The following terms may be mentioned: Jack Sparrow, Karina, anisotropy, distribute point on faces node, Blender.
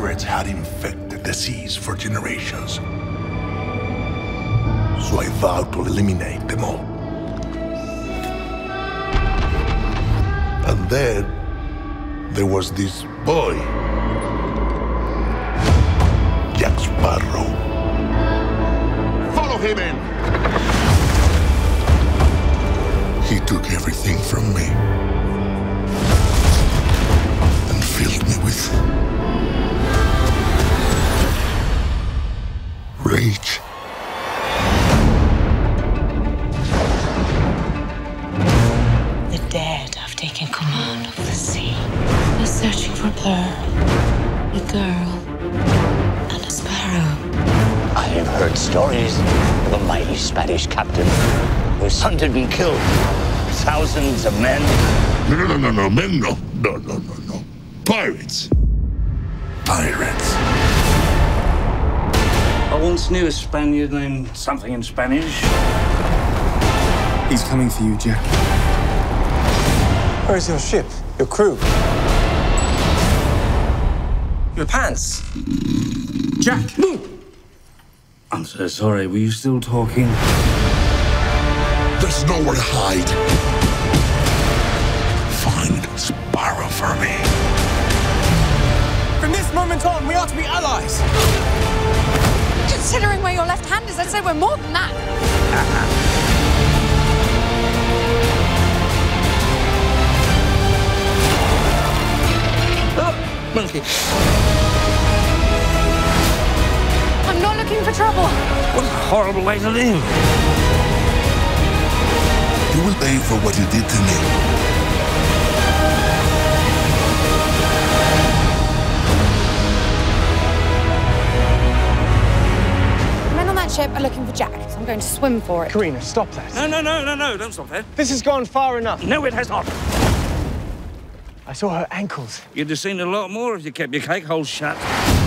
pirates had infected the seas for generations. So I vowed to eliminate them all. And then, there was this boy, Jack Sparrow. Follow him in! He took everything from me and filled me with rage. The dead have taken command of the sea. They're searching for a pearl, a girl, and a sparrow. I have heard stories of a mighty Spanish captain whose son had been killed. Thousands of men. No, men, no. No. Pirates. Pirates. I once knew a Spaniard named something in Spanish. He's coming for you, Jack. Where is your ship? Your crew? Your pants? Jack! Move! I'm so sorry, were you still talking? There's nowhere to hide. Find Sparrow for me. From this moment on, we are to be allies. Considering where your left hand is, I'd say we're more than that. Oh, monkey. I'm not looking for trouble. What a horrible way to live. You will pay for what you did to me. Men on that ship are looking for Jack, so I'm going to swim for it. Karina, stop that. No, don't stop that. This has gone far enough. No, it has not. I saw her ankles. You'd have seen a lot more if you kept your cake hole shut.